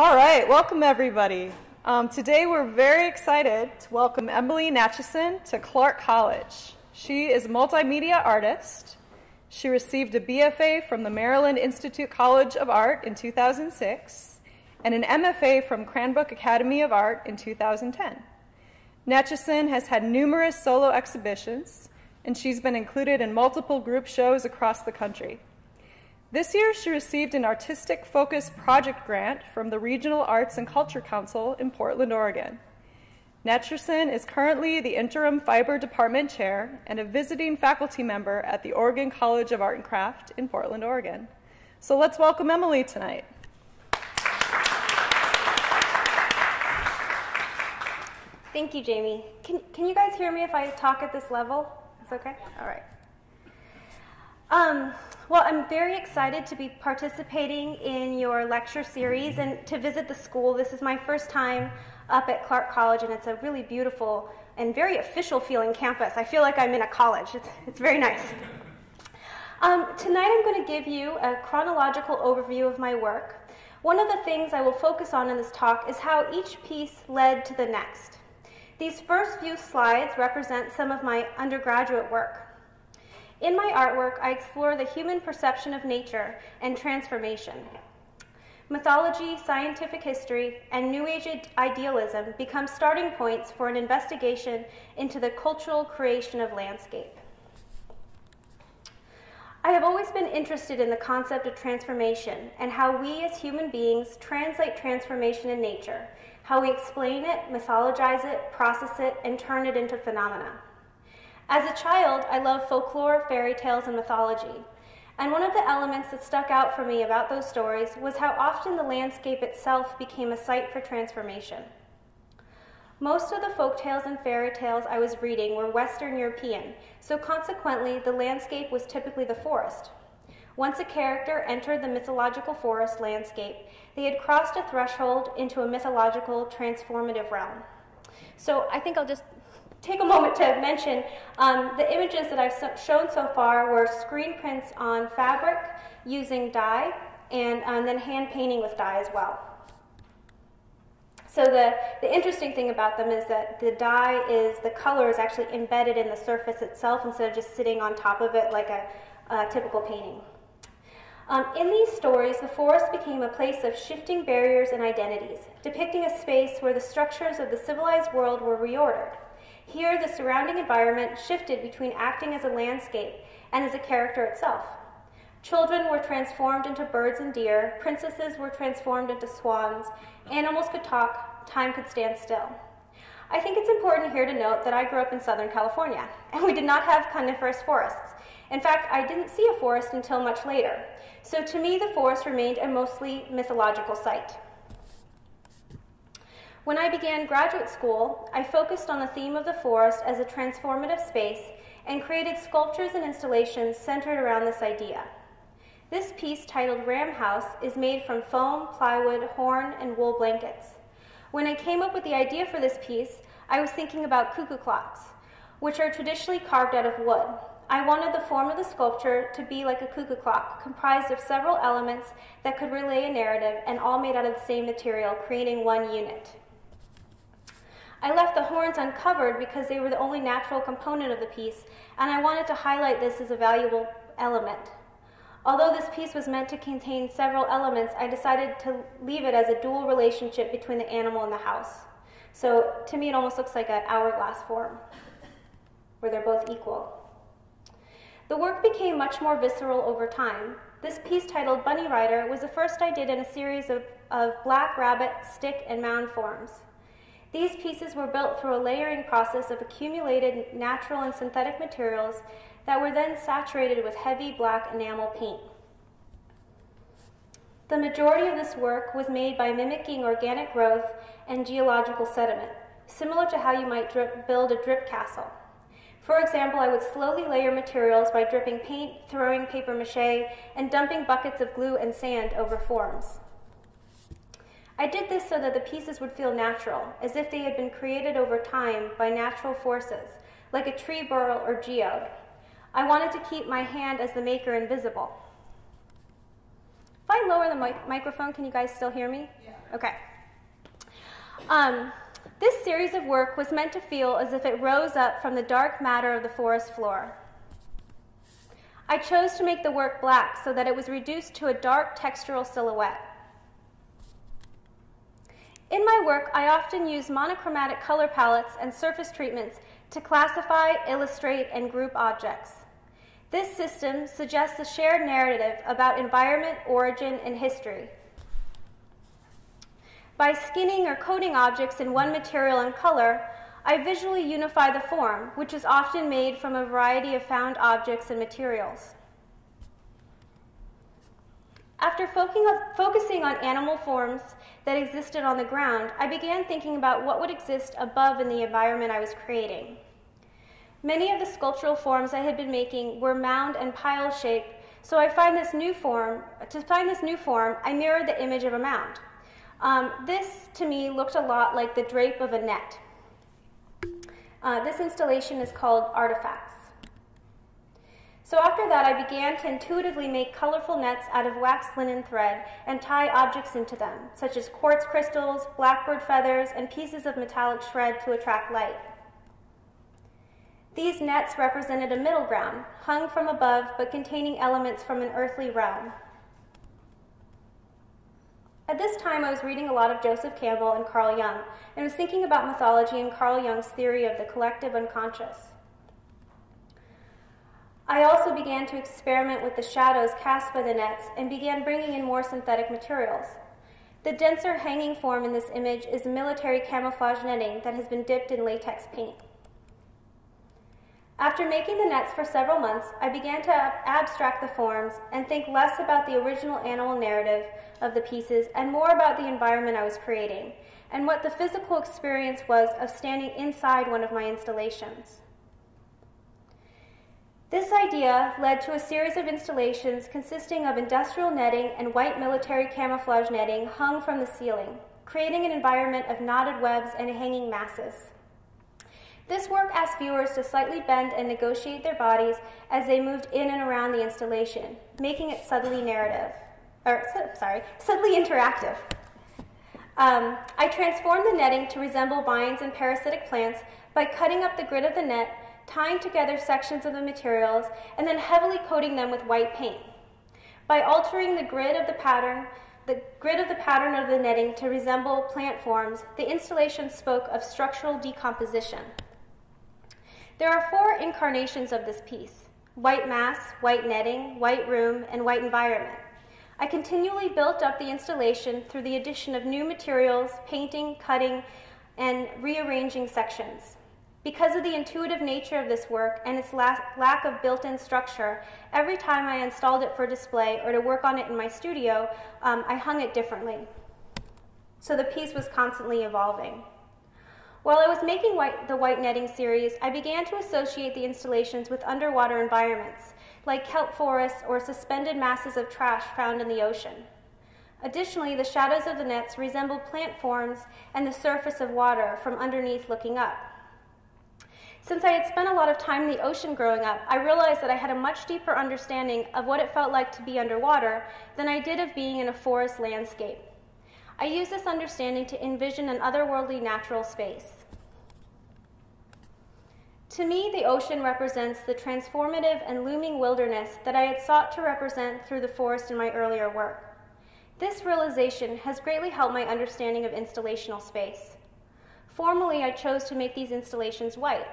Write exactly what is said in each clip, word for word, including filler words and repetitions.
All right, welcome everybody. Um, today we're very excited to welcome Emily Nachison to Clark College. She is a multimedia artist. She received a B F A from the Maryland Institute College of Art in two thousand six and an M F A from Cranbrook Academy of Art in two thousand ten. Nachison has had numerous solo exhibitions, and she's been included in multiple group shows across the country. This year, she received an Artistic Focus Project Grant from the Regional Arts and Culture Council in Portland, Oregon. Nachison is currently the Interim Fiber Department Chair and a visiting faculty member at the Oregon College of Art and Craft in Portland, Oregon. So let's welcome Emily tonight. Thank you, Jamie. Can, can you guys hear me if I talk at this level? It's okay? All right. Um, well, I'm very excited to be participating in your lecture series and to visit the school. This is my first time up at Clark College, and it's a really beautiful and very official feeling campus. I feel like I'm in a college. It's, it's very nice. Um, tonight I'm going to give you a chronological overview of my work. One of the things I will focus on in this talk is how each piece led to the next. These first few slides represent some of my undergraduate work. In my artwork, I explore the human perception of nature and transformation. Mythology, scientific history, and New Age idealism become starting points for an investigation into the cultural creation of landscape. I have always been interested in the concept of transformation and how we as human beings translate transformation in nature, how we explain it, mythologize it, process it, and turn it into phenomena. As a child, I loved folklore, fairy tales, and mythology. And one of the elements that stuck out for me about those stories was how often the landscape itself became a site for transformation. Most of the folk tales and fairy tales I was reading were Western European, so consequently, the landscape was typically the forest. Once a character entered the mythological forest landscape, they had crossed a threshold into a mythological transformative realm. So I think I'll just take a moment to mention um, the images that I've so shown so far were screen prints on fabric using dye and um, then hand painting with dye as well. So the, the interesting thing about them is that the dye is, the color is actually embedded in the surface itself instead of just sitting on top of it like a, a typical painting. Um, in these stories, the forest became a place of shifting barriers and identities, depicting a space where the structures of the civilized world were reordered. Here, the surrounding environment shifted between acting as a landscape and as a character itself. Children were transformed into birds and deer, princesses were transformed into swans, animals could talk, time could stand still. I think it's important here to note that I grew up in Southern California, and we did not have coniferous forests. In fact, I didn't see a forest until much later. So to me, the forest remained a mostly mythological site. When I began graduate school, I focused on the theme of the forest as a transformative space and created sculptures and installations centered around this idea. This piece, titled Ram House, is made from foam, plywood, horn, and wool blankets. When I came up with the idea for this piece, I was thinking about cuckoo clocks, which are traditionally carved out of wood. I wanted the form of the sculpture to be like a cuckoo clock, comprised of several elements that could relay a narrative and all made out of the same material, creating one unit. I left the horns uncovered because they were the only natural component of the piece, and I wanted to highlight this as a valuable element. Although this piece was meant to contain several elements, I decided to leave it as a dual relationship between the animal and the house. So to me, it almost looks like an hourglass form, where they're both equal. The work became much more visceral over time. This piece, titled Bunny Rider, was the first I did in a series of, of black rabbit, stick, and mound forms. These pieces were built through a layering process of accumulated natural and synthetic materials that were then saturated with heavy black enamel paint. The majority of this work was made by mimicking organic growth and geological sediment, similar to how you might drip, build a drip castle. For example, I would slowly layer materials by dripping paint, throwing paper mache, and dumping buckets of glue and sand over forms. I did this so that the pieces would feel natural, as if they had been created over time by natural forces, like a tree burl or geode. I wanted to keep my hand as the maker invisible. If I lower the mic microphone, can you guys still hear me? Yeah. Okay. Um, this series of work was meant to feel as if it rose up from the dark matter of the forest floor. I chose to make the work black so that it was reduced to a dark textural silhouette. In my work, I often use monochromatic color palettes and surface treatments to classify, illustrate, and group objects. This system suggests a shared narrative about environment, origin, and history. By skinning or coating objects in one material and color, I visually unify the form, which is often made from a variety of found objects and materials. After focusing on animal forms that existed on the ground, I began thinking about what would exist above in the environment I was creating. Many of the sculptural forms I had been making were mound and pile shaped, so I find this new form, to find this new form, I mirrored the image of a mound. Um, this, to me, looked a lot like the drape of a net. Uh, this installation is called Artifacts. So after that, I began to intuitively make colorful nets out of wax linen thread and tie objects into them, such as quartz crystals, blackbird feathers, and pieces of metallic shred to attract light. These nets represented a middle ground, hung from above but containing elements from an earthly realm. At this time, I was reading a lot of Joseph Campbell and Carl Jung, and was thinking about mythology and Carl Jung's theory of the collective unconscious. I also began to experiment with the shadows cast by the nets and began bringing in more synthetic materials. The denser hanging form in this image is military camouflage netting that has been dipped in latex paint. After making the nets for several months, I began to abstract the forms and think less about the original animal narrative of the pieces and more about the environment I was creating and what the physical experience was of standing inside one of my installations. This idea led to a series of installations consisting of industrial netting and white military camouflage netting hung from the ceiling, creating an environment of knotted webs and hanging masses. This work asked viewers to slightly bend and negotiate their bodies as they moved in and around the installation, making it subtly narrative, or sorry, subtly interactive. Um, I transformed the netting to resemble vines and parasitic plants by cutting up the grid of the net, tying together sections of the materials, and then heavily coating them with white paint. By altering the grid of the pattern, the grid of the pattern of the netting to resemble plant forms, the installation spoke of structural decomposition. There are four incarnations of this piece: white mass, white netting, white room, and white environment. I continually built up the installation through the addition of new materials, painting, cutting, and rearranging sections. Because of the intuitive nature of this work and its lack of built-in structure, every time I installed it for display or to work on it in my studio, um, I hung it differently. So the piece was constantly evolving. While I was making white, the white netting series, I began to associate the installations with underwater environments, like kelp forests or suspended masses of trash found in the ocean. Additionally, the shadows of the nets resemble plant forms and the surface of water from underneath looking up. Since I had spent a lot of time in the ocean growing up, I realized that I had a much deeper understanding of what it felt like to be underwater than I did of being in a forest landscape. I used this understanding to envision an otherworldly natural space. To me, the ocean represents the transformative and looming wilderness that I had sought to represent through the forest in my earlier work. This realization has greatly helped my understanding of installational space. Formerly, I chose to make these installations white.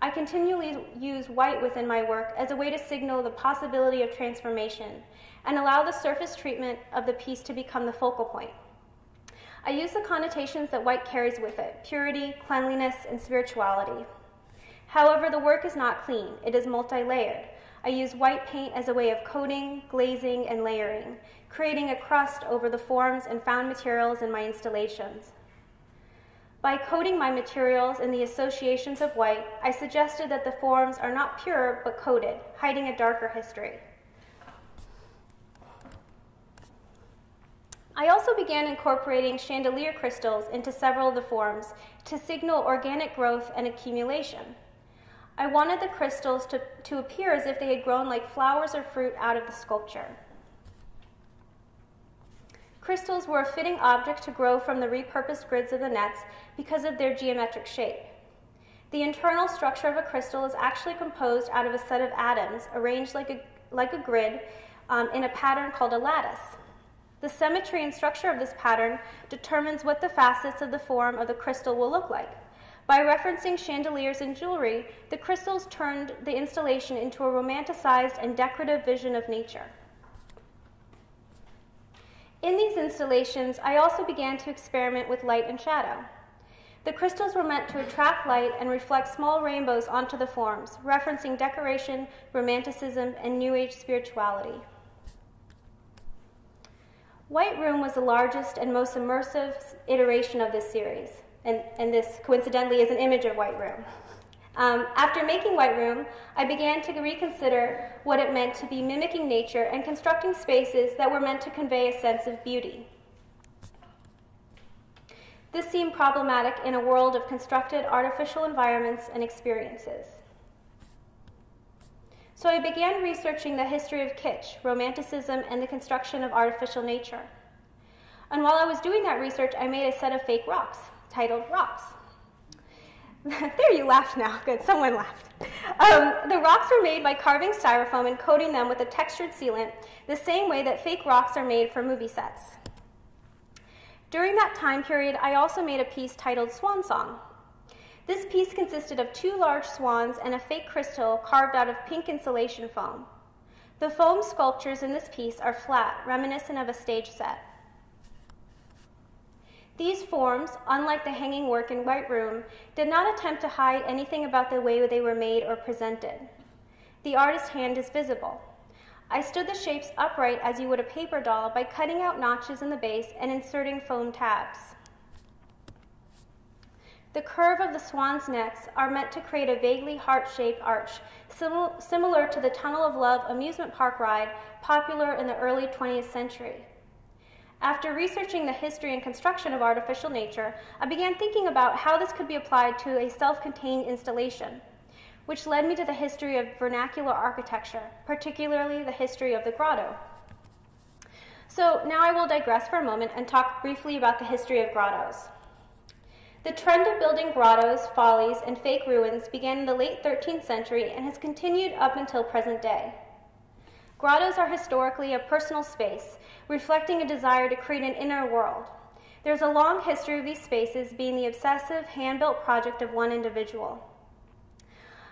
I continually use white within my work as a way to signal the possibility of transformation and allow the surface treatment of the piece to become the focal point. I use the connotations that white carries with it: purity, cleanliness, and spirituality. However, the work is not clean. It is multi-layered. I use white paint as a way of coating, glazing, and layering, creating a crust over the forms and found materials in my installations. By coating my materials in the associations of white, I suggested that the forms are not pure but coated, hiding a darker history. I also began incorporating chandelier crystals into several of the forms to signal organic growth and accumulation. I wanted the crystals to, to appear as if they had grown like flowers or fruit out of the sculpture. Crystals were a fitting object to grow from the repurposed grids of the nets because of their geometric shape. The internal structure of a crystal is actually composed out of a set of atoms arranged like a, like a grid um, in a pattern called a lattice. The symmetry and structure of this pattern determines what the facets of the form of the crystal will look like. By referencing chandeliers and jewelry, the crystals turned the installation into a romanticized and decorative vision of nature. In these installations, I also began to experiment with light and shadow. The crystals were meant to attract light and reflect small rainbows onto the forms, referencing decoration, romanticism, and New Age spirituality. White Room was the largest and most immersive iteration of this series, and, and this, coincidentally, is an image of White Room. Um, after making White Room, I began to reconsider what it meant to be mimicking nature and constructing spaces that were meant to convey a sense of beauty. This seemed problematic in a world of constructed artificial environments and experiences. So I began researching the history of kitsch, romanticism, and the construction of artificial nature. And while I was doing that research, I made a set of fake rocks, titled Rocks. There, you laughed now. Good, someone laughed. Um, the rocks were made by carving styrofoam and coating them with a textured sealant, the same way that fake rocks are made for movie sets. During that time period, I also made a piece titled Swan Song. This piece consisted of two large swans and a fake crystal carved out of pink insulation foam. The foam sculptures in this piece are flat, reminiscent of a stage set. These forms, unlike the hanging work in White Room, did not attempt to hide anything about the way they were made or presented. The artist's hand is visible. I stood the shapes upright as you would a paper doll by cutting out notches in the base and inserting foam tabs. The curve of the swans' necks are meant to create a vaguely heart-shaped arch, sim similar to the Tunnel of Love amusement park ride popular in the early twentieth century. After researching the history and construction of artificial nature, I began thinking about how this could be applied to a self-contained installation, which led me to the history of vernacular architecture, particularly the history of the grotto. So now I will digress for a moment and talk briefly about the history of grottos. The trend of building grottos, follies, and fake ruins began in the late thirteenth century and has continued up until present day. Grottos are historically a personal space, reflecting a desire to create an inner world. There's a long history of these spaces being the obsessive, hand-built project of one individual.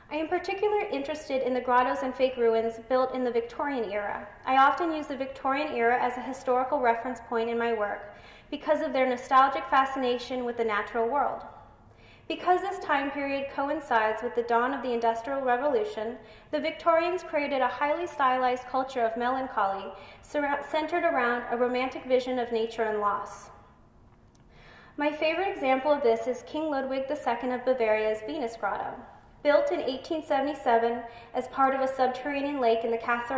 I am particularly interested in the grottos and fake ruins built in the Victorian era. I often use the Victorian era as a historical reference point in my work, because of their nostalgic fascination with the natural world. Because this time period coincides with the dawn of the Industrial Revolution, the Victorians created a highly stylized culture of melancholy centered around a romantic vision of nature and loss. My favorite example of this is King Ludwig the Second of Bavaria's Venus Grotto. Built in eighteen seventy-seven as part of a subterranean lake in the castle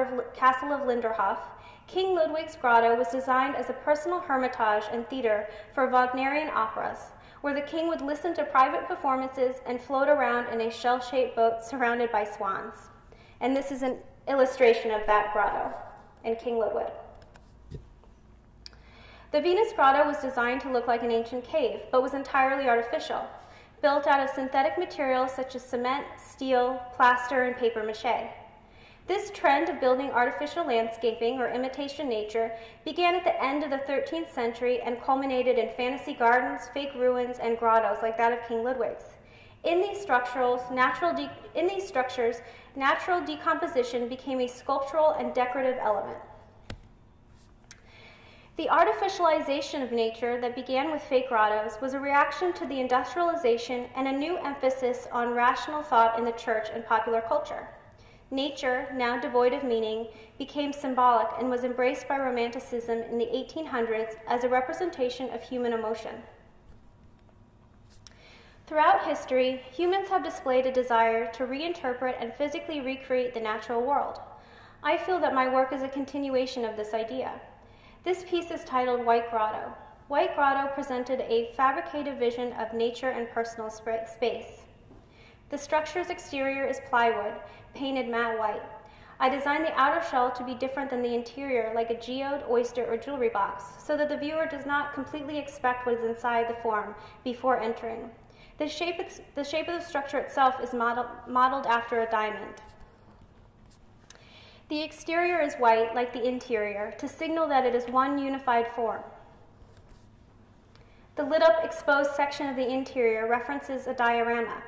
of Linderhof, King Ludwig's grotto was designed as a personal hermitage and theater for Wagnerian operas, where the king would listen to private performances and float around in a shell-shaped boat surrounded by swans. And this is an illustration of that grotto in King Ludwig. The Venus Grotto was designed to look like an ancient cave, but was entirely artificial, built out of synthetic materials such as cement, steel, plaster, and paper mache. This trend of building artificial landscaping or imitation nature began at the end of the thirteenth century and culminated in fantasy gardens, fake ruins, and grottos like that of King Ludwig's. In these, natural de in these structures, natural decomposition became a sculptural and decorative element. The artificialization of nature that began with fake grottos was a reaction to the industrialization and a new emphasis on rational thought in the church and popular culture. Nature, now devoid of meaning, became symbolic and was embraced by Romanticism in the eighteen hundreds as a representation of human emotion. Throughout history, humans have displayed a desire to reinterpret and physically recreate the natural world. I feel that my work is a continuation of this idea. This piece is titled White Grotto. White Grotto presented a fabricated vision of nature and personal space. The structure's exterior is plywood, painted matte white. I designed the outer shell to be different than the interior, like a geode, oyster, or jewelry box, so that the viewer does not completely expect what is inside the form before entering. The shape, the shape of the structure itself is model, modeled after a diamond. The exterior is white, like the interior, to signal that it is one unified form. The lit-up exposed section of the interior references a diorama,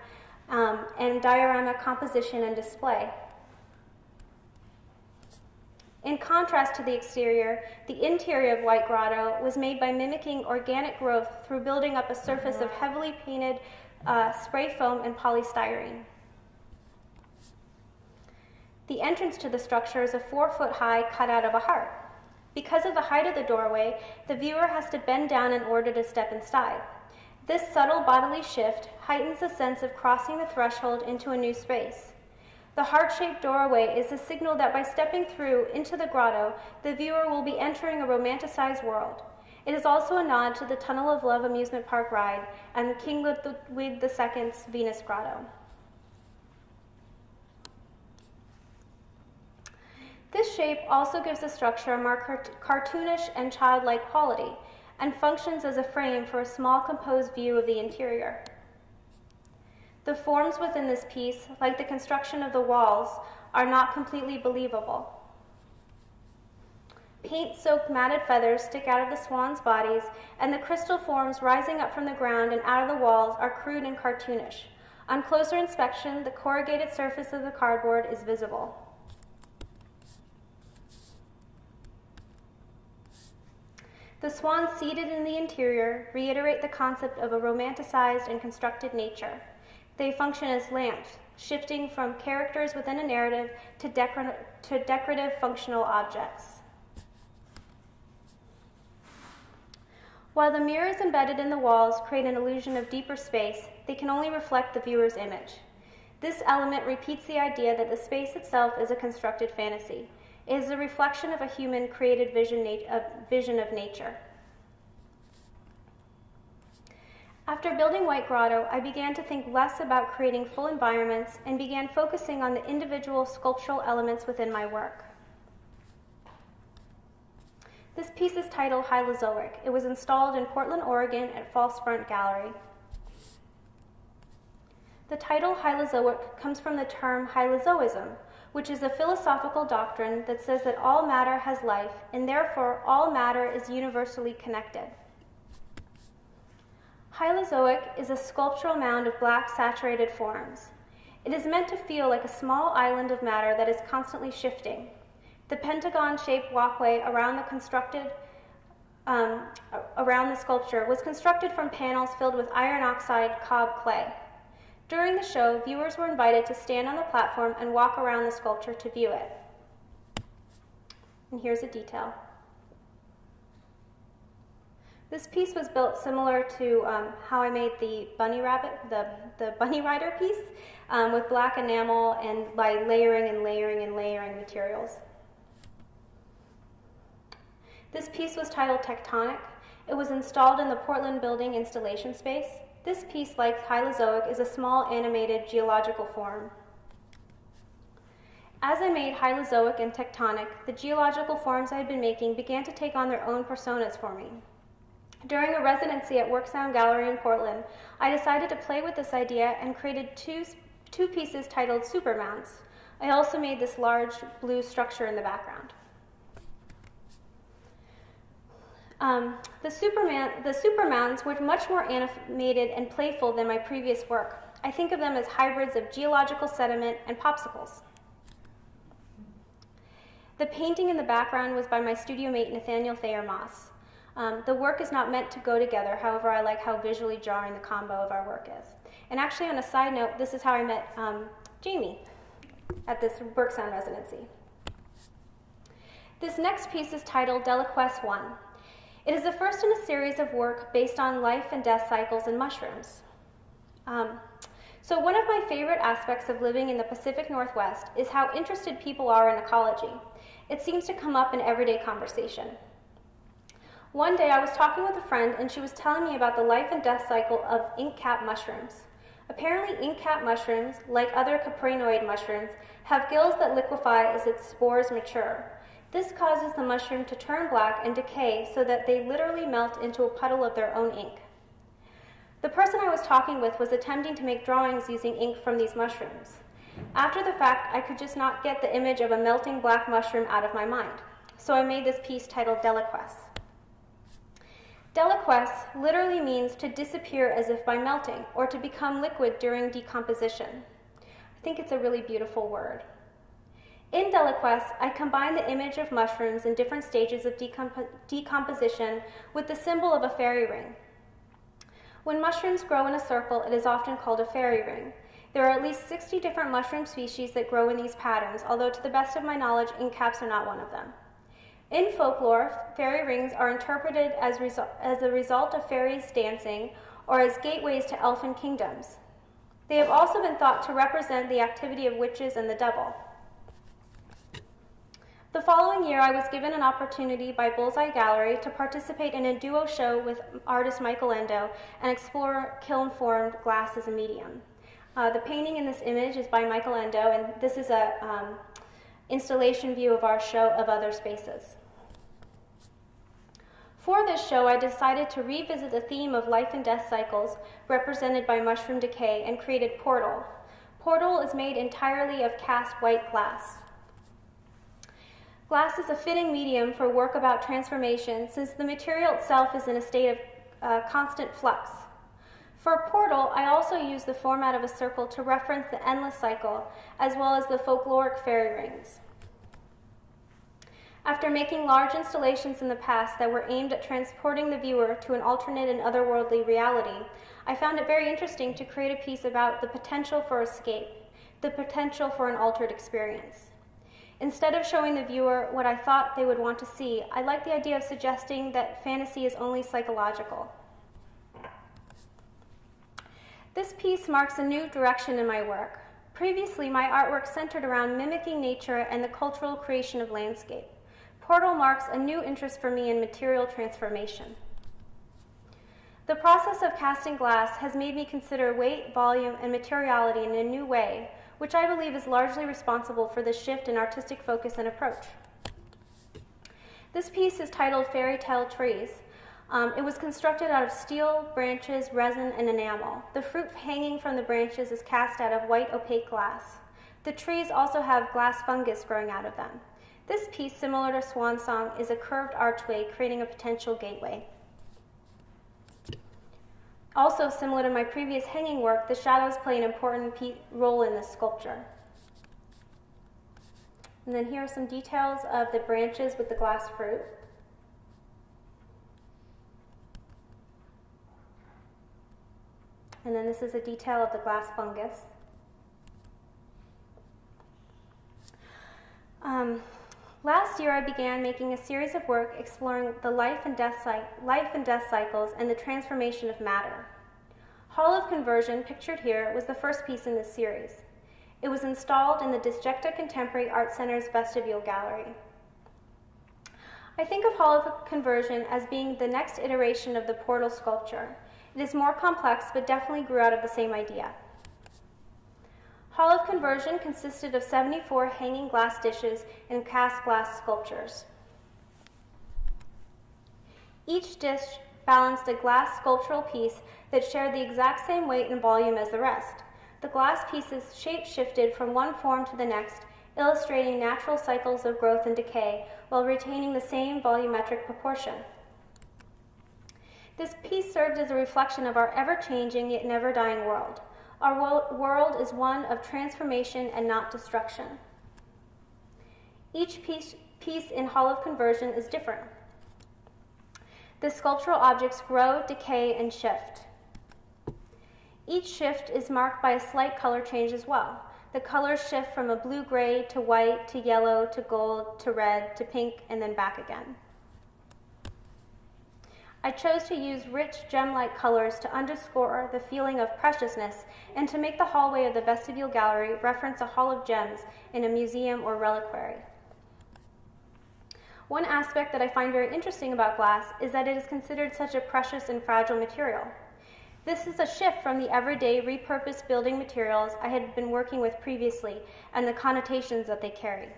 um, and diorama composition and display. In contrast to the exterior, the interior of White Grotto was made by mimicking organic growth through building up a surface of heavily painted uh, spray foam and polystyrene. The entrance to the structure is a four-foot-high cutout of a heart. Because of the height of the doorway, the viewer has to bend down in order to step inside. This subtle bodily shift heightens the sense of crossing the threshold into a new space. The heart-shaped doorway is a signal that by stepping through into the grotto, the viewer will be entering a romanticized world. It is also a nod to the Tunnel of Love amusement park ride and King Ludwig the Second's Venus Grotto. This shape also gives the structure a more cartoonish and childlike quality, and functions as a frame for a small composed view of the interior. The forms within this piece, like the construction of the walls, are not completely believable. Paint-soaked matted feathers stick out of the swans' bodies, and the crystal forms rising up from the ground and out of the walls are crude and cartoonish. On closer inspection, the corrugated surface of the cardboard is visible. The swans seated in the interior reiterate the concept of a romanticized and constructed nature. They function as lamps, shifting from characters within a narrative to, decor to decorative functional objects. While the mirrors embedded in the walls create an illusion of deeper space, they can only reflect the viewer's image. This element repeats the idea that the space itself is a constructed fantasy. It is a reflection of a human created vision, uh, vision of nature. After building White Grotto, I began to think less about creating full environments and began focusing on the individual sculptural elements within my work. This piece is titled Hylozoic. It was installed in Portland, Oregon at False Front Gallery. The title Hylozoic comes from the term hylozoism, which is a philosophical doctrine that says that all matter has life, and therefore all matter is universally connected. Hylozoic is a sculptural mound of black saturated forms. It is meant to feel like a small island of matter that is constantly shifting. The pentagon-shaped walkway around the constructed um, around the sculpture was constructed from panels filled with iron oxide cob clay. During the show, viewers were invited to stand on the platform and walk around the sculpture to view it. And here's a detail. This piece was built similar to um, how I made the bunny rabbit, the, the bunny rider piece, um, with black enamel and by layering and layering and layering materials. This piece was titled Tectonic. It was installed in the Portland Building installation space. This piece, like Hylozoic, is a small animated geological form. As I made Hylozoic and Tectonic, the geological forms I had been making began to take on their own personas for me. During a residency at Worksound Gallery in Portland, I decided to play with this idea and created two, two pieces titled Supermounts. I also made this large blue structure in the background. Um, the, Superman, the Supermounts were much more animated and playful than my previous work. I think of them as hybrids of geological sediment and popsicles. The painting in the background was by my studio mate Nathaniel Thayer Moss. Um, the work is not meant to go together, however I like how visually jarring the combo of our work is. And actually on a side note, this is how I met um, Jamie at this Berksound residency. This next piece is titled Deliquesce one. It is the first in a series of work based on life and death cycles in mushrooms. Um, so one of my favorite aspects of living in the Pacific Northwest is how interested people are in ecology. It seems to come up in everyday conversation. One day I was talking with a friend and she was telling me about the life and death cycle of ink cap mushrooms. Apparently, incat mushrooms, like other caprinoid mushrooms, have gills that liquefy as its spores mature. This causes the mushroom to turn black and decay so that they literally melt into a puddle of their own ink. The person I was talking with was attempting to make drawings using ink from these mushrooms. After the fact, I could just not get the image of a melting black mushroom out of my mind, so I made this piece titled Deliquesce. Deliquesce literally means to disappear as if by melting, or to become liquid during decomposition. I think it's a really beautiful word. In Deliquesce, I combine the image of mushrooms in different stages of decomp decomposition with the symbol of a fairy ring. When mushrooms grow in a circle, it is often called a fairy ring. There are at least sixty different mushroom species that grow in these patterns, although to the best of my knowledge, incaps are not one of them. In folklore, fairy rings are interpreted as, resu as a result of fairies dancing or as gateways to elfin kingdoms. They have also been thought to represent the activity of witches and the devil. The following year, I was given an opportunity by Bullseye Gallery to participate in a duo show with artist Michael Endo and explore kiln-formed glass as a medium. Uh, the painting in this image is by Michael Endo, and this is an um, installation view of our show of other spaces. For this show, I decided to revisit the theme of life and death cycles represented by mushroom decay and created Portal. Portal is made entirely of cast white glass. Glass is a fitting medium for work about transformation, since the material itself is in a state of uh, constant flux. For Portal, I also use the format of a circle to reference the endless cycle, as well as the folkloric fairy rings. After making large installations in the past that were aimed at transporting the viewer to an alternate and otherworldly reality, I found it very interesting to create a piece about the potential for escape, the potential for an altered experience. Instead of showing the viewer what I thought they would want to see, I like the idea of suggesting that fantasy is only psychological. This piece marks a new direction in my work. Previously, my artwork centered around mimicking nature and the cultural creation of landscape. Portal marks a new interest for me in material transformation. The process of casting glass has made me consider weight, volume, and materiality in a new way, which I believe is largely responsible for the shift in artistic focus and approach. This piece is titled Fairy Tale Trees. Um, it was constructed out of steel, branches, resin, and enamel. The fruit hanging from the branches is cast out of white opaque glass. The trees also have glass fungus growing out of them. This piece, similar to Swan Song, is a curved archway creating a potential gateway. Also, similar to my previous hanging work, the shadows play an important role in this sculpture. And then here are some details of the branches with the glass fruit. And then this is a detail of the glass fungus. Um, Last year, I began making a series of work exploring the life and death, life and death cycles and the transformation of matter. Hall of Conversion, pictured here, was the first piece in this series. It was installed in the Disjecta Contemporary Art Center's Vestibule Gallery. I think of Hall of Conversion as being the next iteration of the Portal sculpture. It is more complex, but definitely grew out of the same idea. Hall of Conversion consisted of seventy-four hanging glass dishes and cast glass sculptures. Each dish balanced a glass sculptural piece that shared the exact same weight and volume as the rest. The glass pieces shape-shifted from one form to the next, illustrating natural cycles of growth and decay while retaining the same volumetric proportion. This piece served as a reflection of our ever-changing yet never-dying world. Our world is one of transformation and not destruction. Each piece, piece in Hall of Conversion is different. The sculptural objects grow, decay, and shift. Each shift is marked by a slight color change as well. The colors shift from a blue-gray to white to yellow to gold to red to pink and then back again. I chose to use rich gem-like colors to underscore the feeling of preciousness and to make the hallway of the Vestibule Gallery reference a hall of gems in a museum or reliquary. One aspect that I find very interesting about glass is that it is considered such a precious and fragile material. This is a shift from the everyday repurposed building materials I had been working with previously and the connotations that they carry.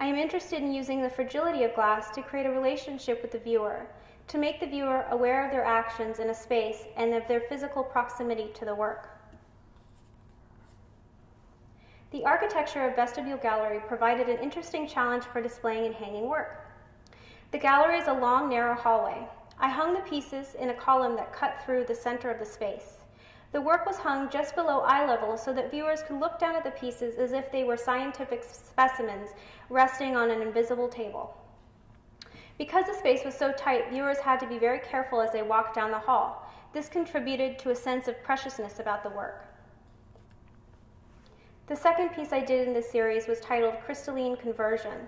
I am interested in using the fragility of glass to create a relationship with the viewer, to make the viewer aware of their actions in a space and of their physical proximity to the work. The architecture of Vestibule Gallery provided an interesting challenge for displaying and hanging work. The gallery is a long, narrow hallway. I hung the pieces in a column that cut through the center of the space. The work was hung just below eye level so that viewers could look down at the pieces as if they were scientific specimens resting on an invisible table. Because the space was so tight, viewers had to be very careful as they walked down the hall. This contributed to a sense of preciousness about the work. The second piece I did in this series was titled Crystalline Conversion.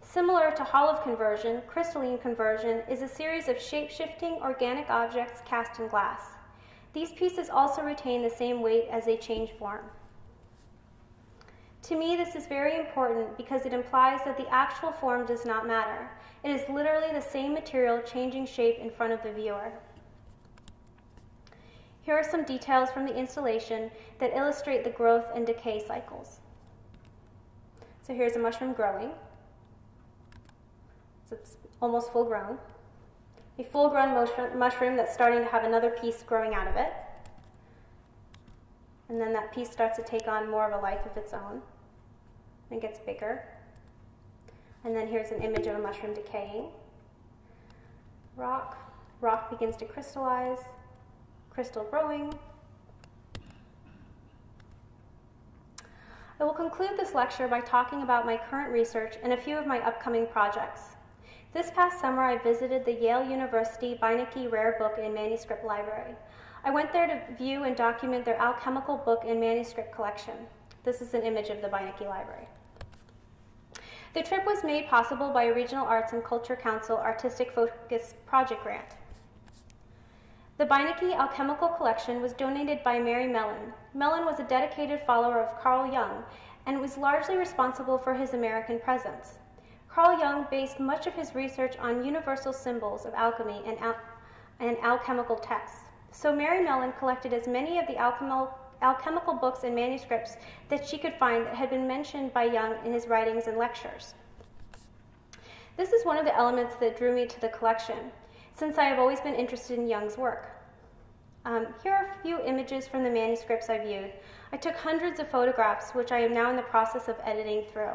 Similar to Hall of Conversion, Crystalline Conversion is a series of shape-shifting organic objects cast in glass. These pieces also retain the same weight as they change form. To me, this is very important because it implies that the actual form does not matter. It is literally the same material changing shape in front of the viewer. Here are some details from the installation that illustrate the growth and decay cycles. So here's a mushroom growing. So it's almost full grown. A full grown mushroom that's starting to have another piece growing out of it. And then that piece starts to take on more of a life of its own and gets bigger. And then here's an image of a mushroom decaying. Rock. Rock begins to crystallize. Crystal growing. I will conclude this lecture by talking about my current research and a few of my upcoming projects. This past summer, I visited the Yale University Beinecke Rare Book and Manuscript Library. I went there to view and document their alchemical book and manuscript collection. This is an image of the Beinecke Library. The trip was made possible by a Regional Arts and Culture Council Artistic Focus Project Grant. The Beinecke alchemical collection was donated by Mary Mellon. Mellon was a dedicated follower of Carl Jung and was largely responsible for his American presence. Carl Jung based much of his research on universal symbols of alchemy and, al and alchemical texts. So Mary Mellon collected as many of the alchemical, alchemical books and manuscripts that she could find that had been mentioned by Jung in his writings and lectures. This is one of the elements that drew me to the collection, since I have always been interested in Jung's work. Um, here are a few images from the manuscripts I viewed. I took hundreds of photographs, which I am now in the process of editing through.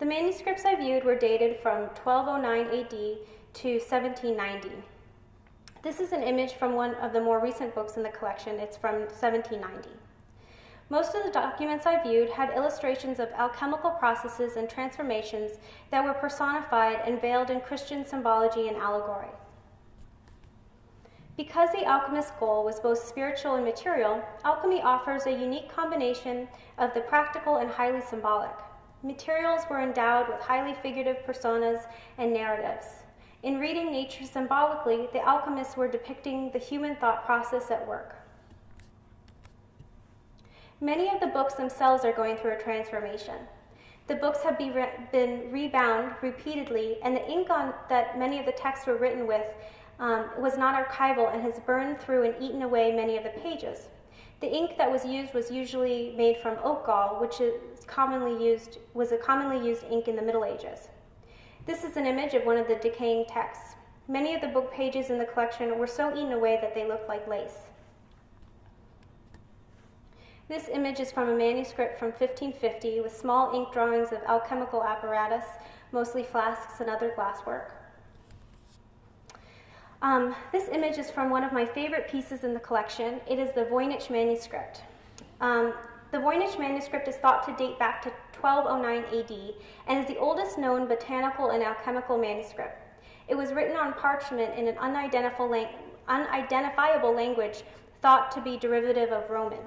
The manuscripts I viewed were dated from twelve oh nine A D to seventeen ninety. This is an image from one of the more recent books in the collection. It's from seventeen ninety. Most of the documents I viewed had illustrations of alchemical processes and transformations that were personified and veiled in Christian symbology and allegory. Because the alchemist's goal was both spiritual and material, alchemy offers a unique combination of the practical and highly symbolic. Materials were endowed with highly figurative personas and narratives. In reading nature symbolically, the alchemists were depicting the human thought process at work. Many of the books themselves are going through a transformation. The books have be re been rebound repeatedly, and the ink on that many of the texts were written with um, was not archival and has burned through and eaten away many of the pages. The ink that was used was usually made from oak gall, which is commonly used, was a commonly used ink in the Middle Ages. This is an image of one of the decaying texts. Many of the book pages in the collection were so eaten away that they looked like lace. This image is from a manuscript from fifteen fifty with small ink drawings of alchemical apparatus, mostly flasks and other glasswork. Um, this image is from one of my favorite pieces in the collection. It is the Voynich Manuscript. Um, the Voynich Manuscript is thought to date back to twelve oh nine A D and is the oldest known botanical and alchemical manuscript. It was written on parchment in an unidentifiable language thought to be derivative of Roman.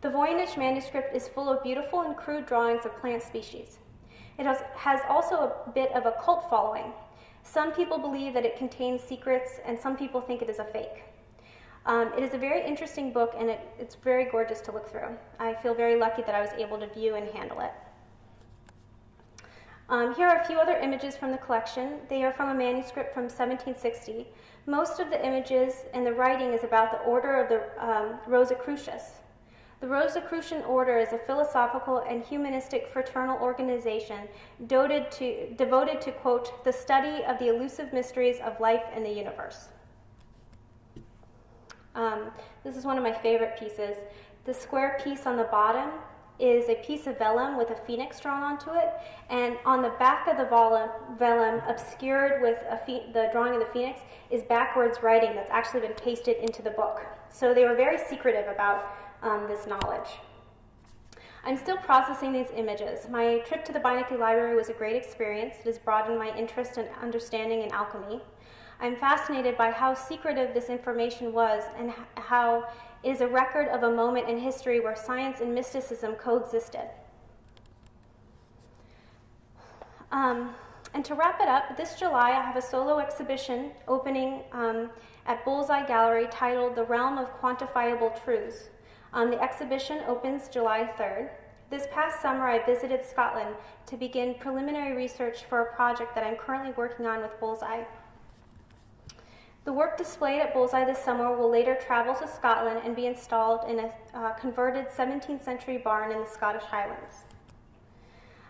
The Voynich manuscript is full of beautiful and crude drawings of plant species. It has also a bit of a cult following. Some people believe that it contains secrets, and some people think it is a fake. Um, it is a very interesting book, and it, it's very gorgeous to look through. I feel very lucky that I was able to view and handle it. Um, here are a few other images from the collection. They are from a manuscript from seventeen sixty. Most of the images and the writing is about the order of the um, Rosicrucius. The Rosicrucian order is a philosophical and humanistic fraternal organization devoted to, devoted to, quote, the study of the elusive mysteries of life and the universe. Um, this is one of my favorite pieces. The square piece on the bottom is a piece of vellum with a phoenix drawn onto it, and on the back of the vellum, obscured with a the drawing of the phoenix, is backwards writing that's actually been pasted into the book. So they were very secretive about um, this knowledge. I'm still processing these images. My trip to the Beinecke Library was a great experience. It has broadened my interest and understanding in alchemy. I'm fascinated by how secretive this information was and how it is a record of a moment in history where science and mysticism coexisted. Um, and to wrap it up, this July I have a solo exhibition opening um, at Bullseye Gallery titled The Realm of Quantifiable Truths. Um, the exhibition opens July third. This past summer I visited Scotland to begin preliminary research for a project that I'm currently working on with Bullseye. The work displayed at Bullseye this summer will later travel to Scotland and be installed in a uh, converted seventeenth century barn in the Scottish Highlands.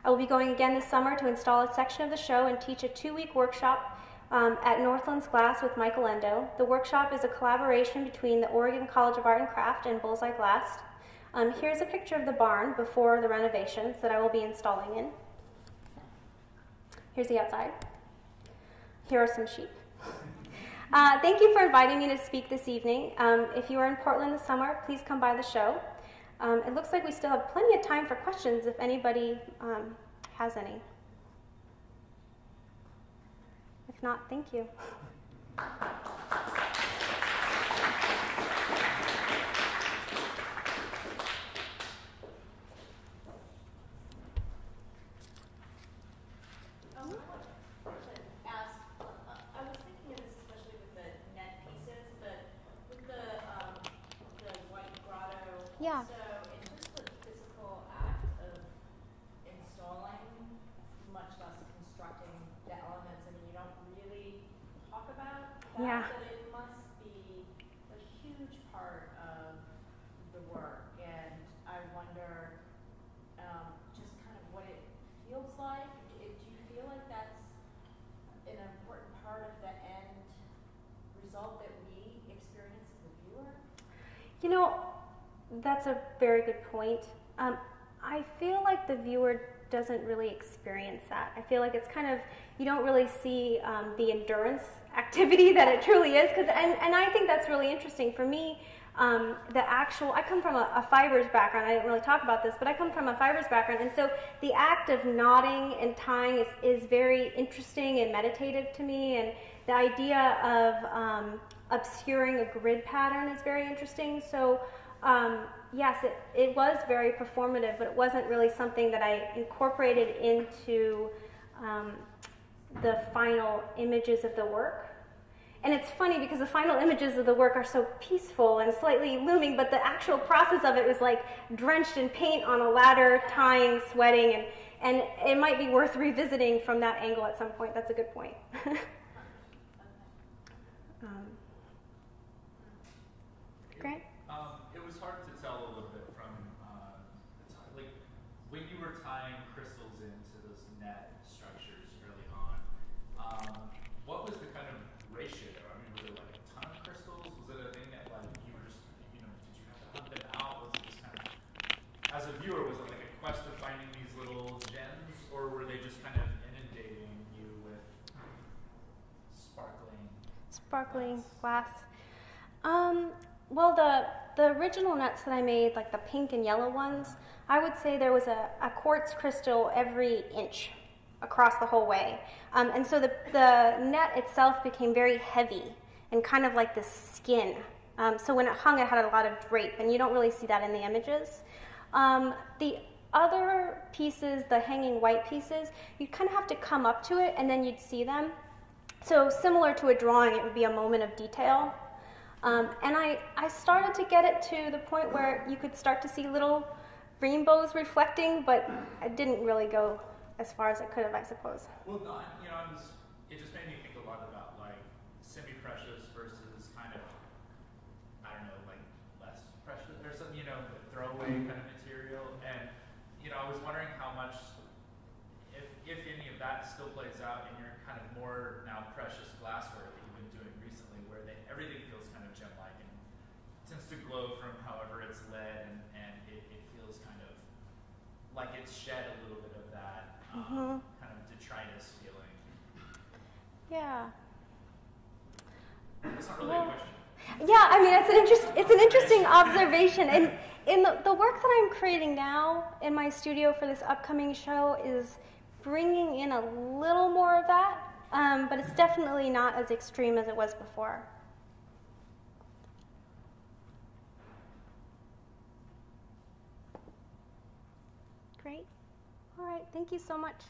I will be going again this summer to install a section of the show and teach a two-week workshop um, at Northlands Glass with Michael Endo. The workshop is a collaboration between the Oregon College of Art and Craft and Bullseye Glass. Um, here's a picture of the barn before the renovations that I will be installing in. Here's the outside. Here are some sheep. Uh, thank you for inviting me to speak this evening. Um, if you are in Portland this summer, please come by the show. Um, it looks like we still have plenty of time for questions if anybody um, has any. If not, thank you. Yeah. So in terms of the physical act of installing, much less constructing the elements, I mean, you don't really talk about that, yeah. But it must be a huge part of the work. And I wonder um, just kind of what it feels like. Do you feel like that's an important part of the end result that we experience as a viewer? You know, that's a very good point. Um, I feel like the viewer doesn't really experience that. I feel like it's kind of, you don't really see um, the endurance activity that it truly is. Cause, and, and I think that's really interesting. For me, um, the actual, I come from a, a fibers background. I didn't really talk about this, but I come from a fibers background. And so the act of knotting and tying is, is very interesting and meditative to me. And the idea of um, obscuring a grid pattern is very interesting. So. Um, yes, it, it was very performative, but it wasn't really something that I incorporated into um, the final images of the work. And it's funny because the final images of the work are so peaceful and slightly looming, but the actual process of it was like drenched in paint on a ladder, tying, sweating, and, and it might be worth revisiting from that angle at some point. That's a good point. um, Grant? Um, it was hard to tell a little bit from uh, the time. Like when you were tying crystals into those net structures early on, um, what was the kind of ratio? I mean, was it like a ton of crystals? Was it a thing that like you were just, you know, did you have to hunt them out? Was it just kind of, as a viewer, was it like a quest of finding these little gems, or were they just kind of inundating you with sparkling sparkling glass? glass. Um. Well, the, the original nets that I made, like the pink and yellow ones, I would say there was a, a quartz crystal every inch across the whole way. Um, and so the, the net itself became very heavy and kind of like this skin. Um, so when it hung, it had a lot of drape, and you don't really see that in the images. Um, the other pieces, the hanging white pieces, you kind of have to come up to it, and then you'd see them. So similar to a drawing, it would be a moment of detail. Um, and I, I started to get it to the point where you could start to see little rainbows reflecting, but I didn't really go as far as it could have, I suppose. Well, no, you know, I was, it just made me think a lot about like semi-precious versus kind of, I don't know, like less precious or some, you know, throwaway kind of material. And you know, I was wondering how much, if if any of that still plays out in your kind of more now precious glassware that you've been doing recently, where they, everything feels kind of gem-like and tends to glow from however it's led, and, and it, it feels kind of like it's shed a little bit of that um, mm-hmm. kind of detritus feeling. Yeah. That's not really well, a question. Yeah, I mean, it's an, interest, it's an interesting observation. And in the, the work that I'm creating now in my studio for this upcoming show is bringing in a little more of that, um, but it's definitely not as extreme as it was before. Great. All right, thank you so much.